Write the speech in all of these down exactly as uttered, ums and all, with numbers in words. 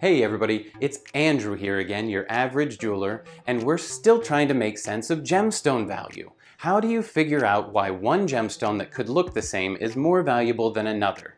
Hey everybody, it's Andrew here again, your average jeweler, and we're still trying to make sense of gemstone value. How do you figure out why one gemstone that could look the same is more valuable than another?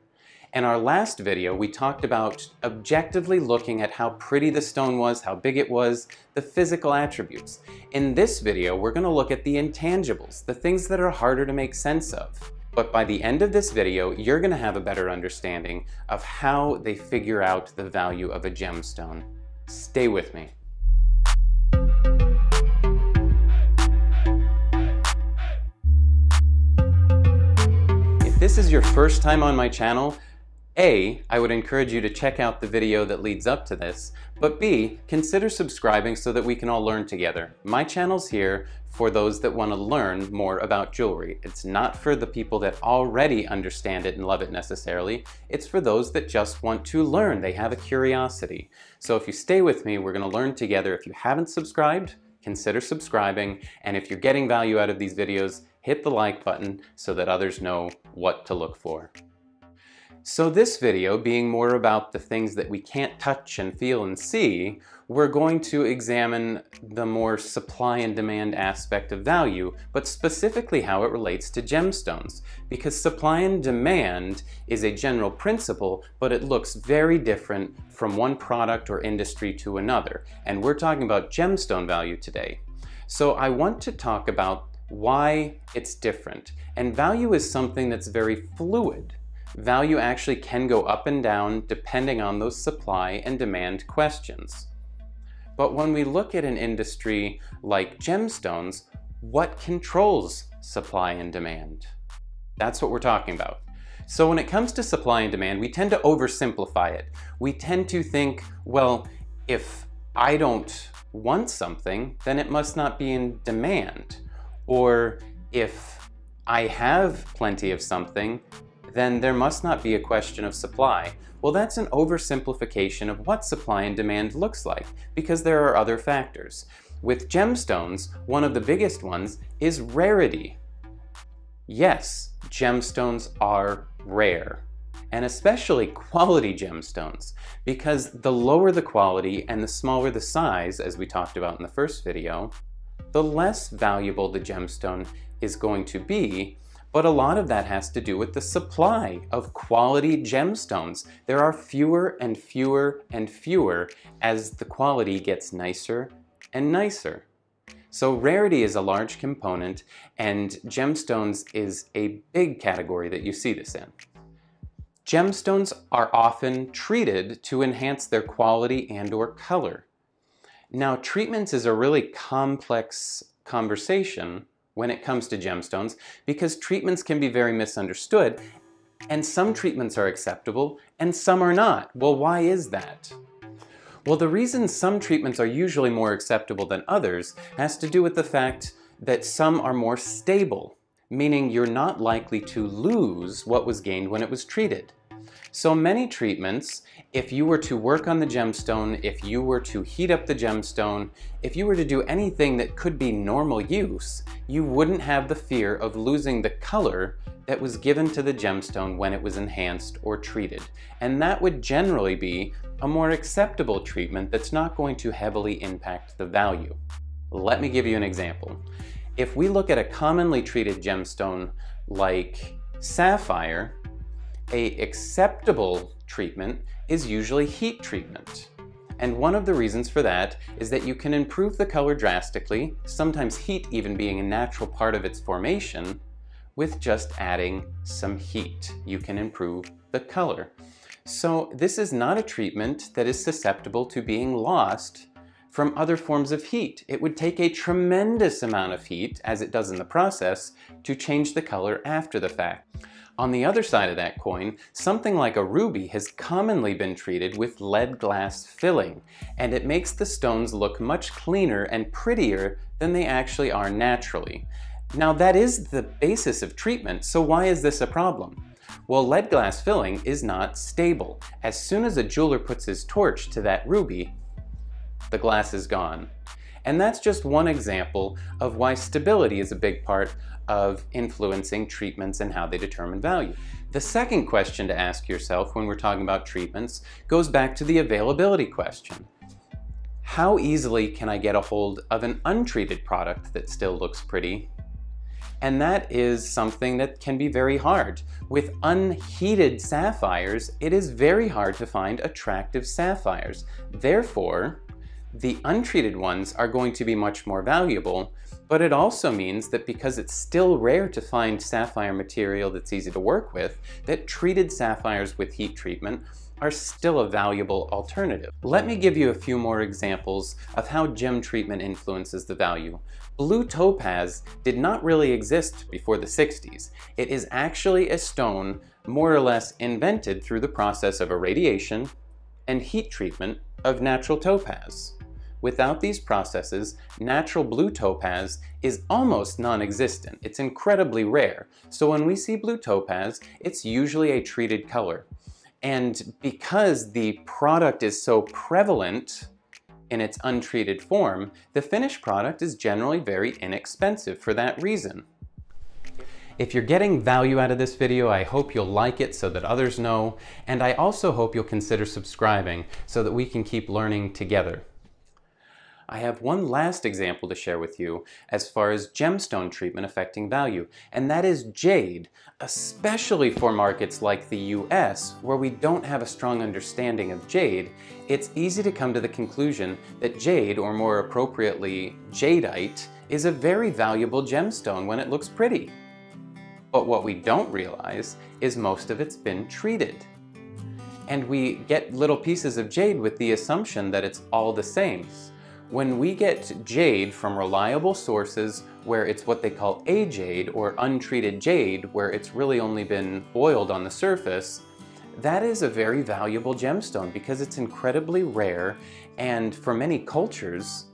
In our last video, we talked about objectively looking at how pretty the stone was, how big it was, the physical attributes. In this video, we're going to look at the intangibles, the things that are harder to make sense of. But by the end of this video, you're going to have a better understanding of how they figure out the value of a gemstone. Stay with me. If this is your first time on my channel, A, I would encourage you to check out the video that leads up to this, but B, consider subscribing so that we can all learn together. My channel's here for those that want to learn more about jewelry. It's not for the people that already understand it and love it necessarily. It's for those that just want to learn. They have a curiosity. So if you stay with me, we're going to learn together. If you haven't subscribed, consider subscribing. And if you're getting value out of these videos, hit the like button so that others know what to look for. So this video, being more about the things that we can't touch and feel and see, we're going to examine the more supply and demand aspect of value, but specifically how it relates to gemstones. Because supply and demand is a general principle, but it looks very different from one product or industry to another. And we're talking about gemstone value today. So I want to talk about why it's different. And value is something that's very fluid. Value actually can go up and down depending on those supply and demand questions. But when we look at an industry like gemstones, what controls supply and demand? That's what we're talking about. So when it comes to supply and demand, we tend to oversimplify it. We tend to think, well, if I don't want something, then it must not be in demand. Or if I have plenty of something, then there must not be a question of supply. Well, that's an oversimplification of what supply and demand looks like, because there are other factors. With gemstones, one of the biggest ones is rarity. Yes, gemstones are rare, and especially quality gemstones, because the lower the quality and the smaller the size, as we talked about in the first video, the less valuable the gemstone is going to be. But a lot of that has to do with the supply of quality gemstones. There are fewer and fewer and fewer as the quality gets nicer and nicer. So rarity is a large component, and gemstones is a big category that you see this in. Gemstones are often treated to enhance their quality and or color. Now, treatments is a really complex conversation when it comes to gemstones, because treatments can be very misunderstood, and some treatments are acceptable and some are not. Well, why is that? Well, the reason some treatments are usually more acceptable than others has to do with the fact that some are more stable, meaning you're not likely to lose what was gained when it was treated. So many treatments, if you were to work on the gemstone, if you were to heat up the gemstone, if you were to do anything that could be normal use, you wouldn't have the fear of losing the color that was given to the gemstone when it was enhanced or treated. And that would generally be a more acceptable treatment that's not going to heavily impact the value. Let me give you an example. If we look at a commonly treated gemstone like sapphire, an acceptable treatment is usually heat treatment. And one of the reasons for that is that you can improve the color drastically, sometimes heat even being a natural part of its formation, with just adding some heat. You can improve the color. So this is not a treatment that is susceptible to being lost from other forms of heat. It would take a tremendous amount of heat, as it does in the process, to change the color after the fact. On the other side of that coin, something like a ruby has commonly been treated with lead glass filling, and it makes the stones look much cleaner and prettier than they actually are naturally. Now, that is the basis of treatment, so why is this a problem? Well, lead glass filling is not stable. As soon as a jeweler puts his torch to that ruby, the glass is gone. And that's just one example of why stability is a big part of influencing treatments and how they determine value. The second question to ask yourself when we're talking about treatments goes back to the availability question. How easily can I get a hold of an untreated product that still looks pretty? And that is something that can be very hard. With unheated sapphires, it is very hard to find attractive sapphires. Therefore, the untreated ones are going to be much more valuable, but it also means that because it's still rare to find sapphire material that's easy to work with, that treated sapphires with heat treatment are still a valuable alternative. Let me give you a few more examples of how gem treatment influences the value. Blue topaz did not really exist before the sixties. It is actually a stone more or less invented through the process of irradiation and heat treatment of natural topaz. Without these processes, natural blue topaz is almost non-existent. It's incredibly rare. So when we see blue topaz, it's usually a treated color. And because the product is so prevalent in its untreated form, the finished product is generally very inexpensive for that reason. If you're getting value out of this video, I hope you'll like it so that others know, and I also hope you'll consider subscribing so that we can keep learning together. I have one last example to share with you as far as gemstone treatment affecting value, and that is jade, especially for markets like the U S where we don't have a strong understanding of jade. It's easy to come to the conclusion that jade, or more appropriately, jadeite, is a very valuable gemstone when it looks pretty. But what we don't realize is most of it's been treated. And we get little pieces of jade with the assumption that it's all the same. When we get jade from reliable sources where it's what they call ajade or untreated jade, where it's really only been boiled on the surface, that is a very valuable gemstone because it's incredibly rare, and for many cultures,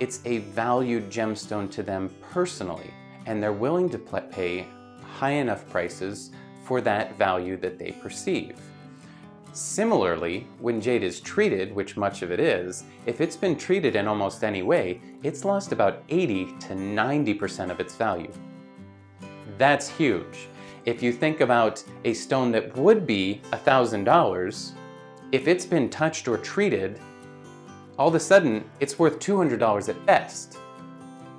it's a valued gemstone to them personally, and they're willing to pay high enough prices for that value that they perceive. Similarly, when jade is treated, which much of it is, if it's been treated in almost any way, it's lost about eighty to ninety percent of its value. That's huge. If you think about a stone that would be a thousand dollars, if it's been touched or treated, all of a sudden it's worth two hundred dollars at best.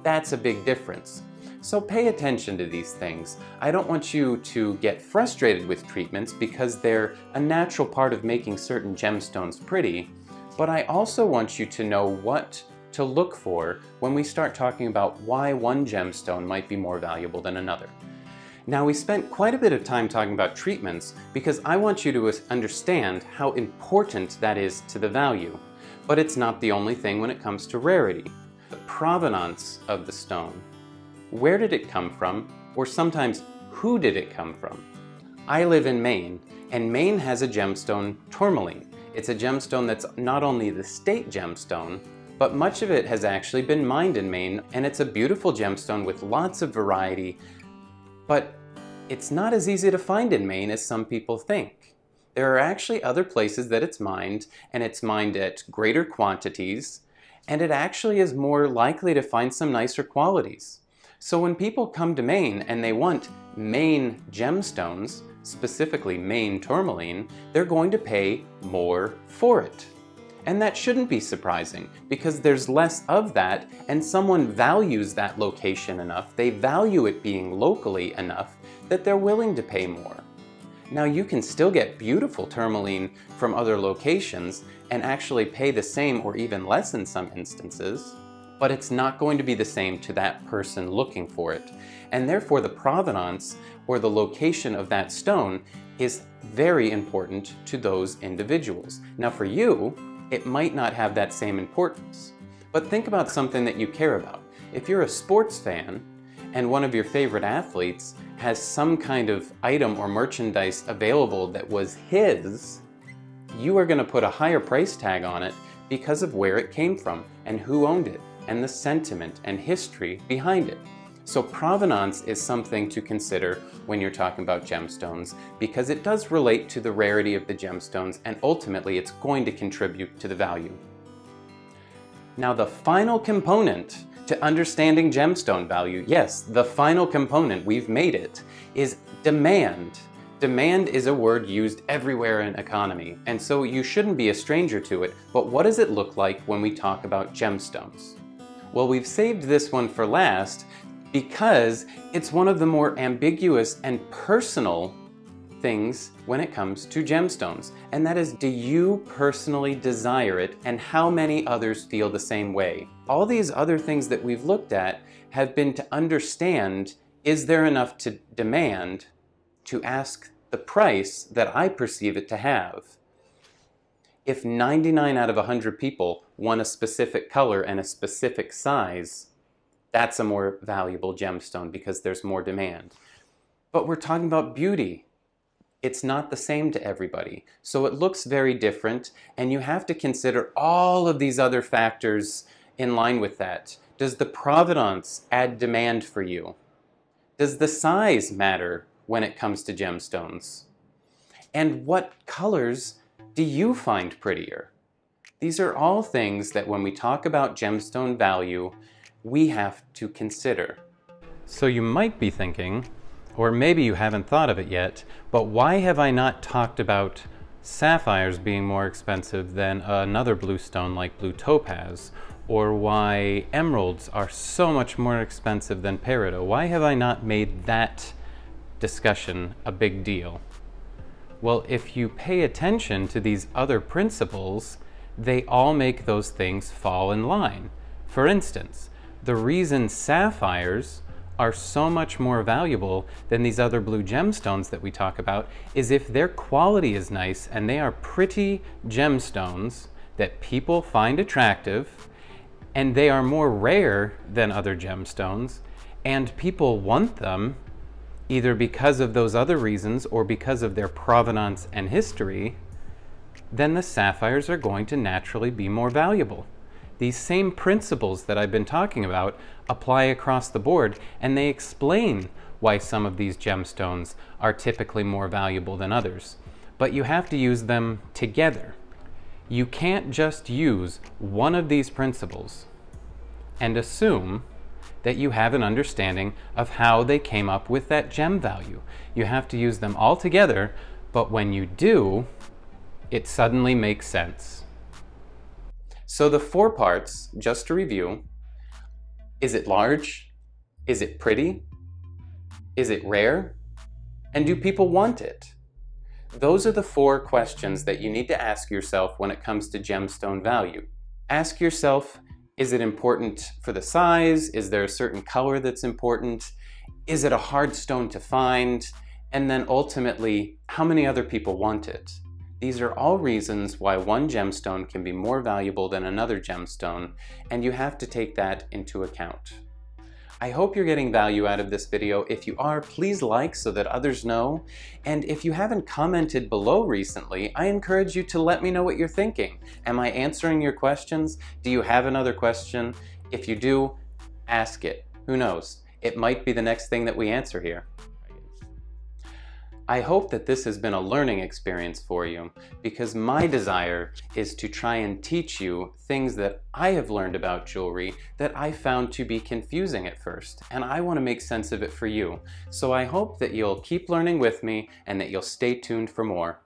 That's a big difference. So pay attention to these things. I don't want you to get frustrated with treatments because they're a natural part of making certain gemstones pretty, but I also want you to know what to look for when we start talking about why one gemstone might be more valuable than another. Now, we spent quite a bit of time talking about treatments because I want you to understand how important that is to the value, but it's not the only thing when it comes to rarity. The provenance of the stone. Where did it come from? Or sometimes, who did it come from? I live in Maine, and Maine has a gemstone, tourmaline. It's a gemstone that's not only the state gemstone, but much of it has actually been mined in Maine, and it's a beautiful gemstone with lots of variety, but it's not as easy to find in Maine as some people think. There are actually other places that it's mined, and it's mined at greater quantities, and it actually is more likely to find some nicer qualities. So when people come to Maine and they want Maine gemstones, specifically Maine tourmaline, they're going to pay more for it. And that shouldn't be surprising because there's less of that, and someone values that location enough, they value it being locally enough, that they're willing to pay more. Now, you can still get beautiful tourmaline from other locations and actually pay the same or even less in some instances, but it's not going to be the same to that person looking for it. And therefore, the provenance or the location of that stone is very important to those individuals. Now, for you, it might not have that same importance, but think about something that you care about. If you're a sports fan and one of your favorite athletes has some kind of item or merchandise available that was his, you are going to put a higher price tag on it because of where it came from and who owned it, and the sentiment and history behind it. So provenance is something to consider when you're talking about gemstones because it does relate to the rarity of the gemstones, and ultimately it's going to contribute to the value. Now, the final component to understanding gemstone value, yes, the final component, we've made it, is demand. Demand is a word used everywhere in economy, and so you shouldn't be a stranger to it, but what does it look like when we talk about gemstones? Well, we've saved this one for last because it's one of the more ambiguous and personal things when it comes to gemstones, and that is, do you personally desire it, and how many others feel the same way? All these other things that we've looked at have been to understand, is there enough to demand, to ask the price that I perceive it to have. If ninety-nine out of one hundred people want a specific color and a specific size, that's a more valuable gemstone because there's more demand. But we're talking about beauty. It's not the same to everybody, so it looks very different, and you have to consider all of these other factors in line with that. Does the provenance add demand for you? Does the size matter when it comes to gemstones? And what colors do you find prettier? These are all things that when we talk about gemstone value, we have to consider. So you might be thinking, or maybe you haven't thought of it yet, but why have I not talked about sapphires being more expensive than another blue stone like blue topaz? Or why emeralds are so much more expensive than peridot? Why have I not made that discussion a big deal? Well, if you pay attention to these other principles, they all make those things fall in line. For instance, the reason sapphires are so much more valuable than these other blue gemstones that we talk about is if their quality is nice and they are pretty gemstones that people find attractive, and they are more rare than other gemstones, and people want them either because of those other reasons or because of their provenance and history, then the sapphires are going to naturally be more valuable. These same principles that I've been talking about apply across the board, and they explain why some of these gemstones are typically more valuable than others. But you have to use them together. You can't just use one of these principles and assume that you have an understanding of how they came up with that gem value. You have to use them all together, but when you do, it suddenly makes sense. So the four parts, just to review, is it large? Is it pretty? Is it rare? And do people want it? Those are the four questions that you need to ask yourself when it comes to gemstone value. Ask yourself, is it important for the size? Is there a certain color that's important? Is it a hard stone to find? And then ultimately, how many other people want it? These are all reasons why one gemstone can be more valuable than another gemstone, and you have to take that into account. I hope you're getting value out of this video. If you are, please like so that others know. And if you haven't commented below recently, I encourage you to let me know what you're thinking. Am I answering your questions? Do you have another question? If you do, ask it. Who knows? It might be the next thing that we answer here. I hope that this has been a learning experience for you, because my desire is to try and teach you things that I have learned about jewelry that I found to be confusing at first, and I want to make sense of it for you. So I hope that you'll keep learning with me and that you'll stay tuned for more.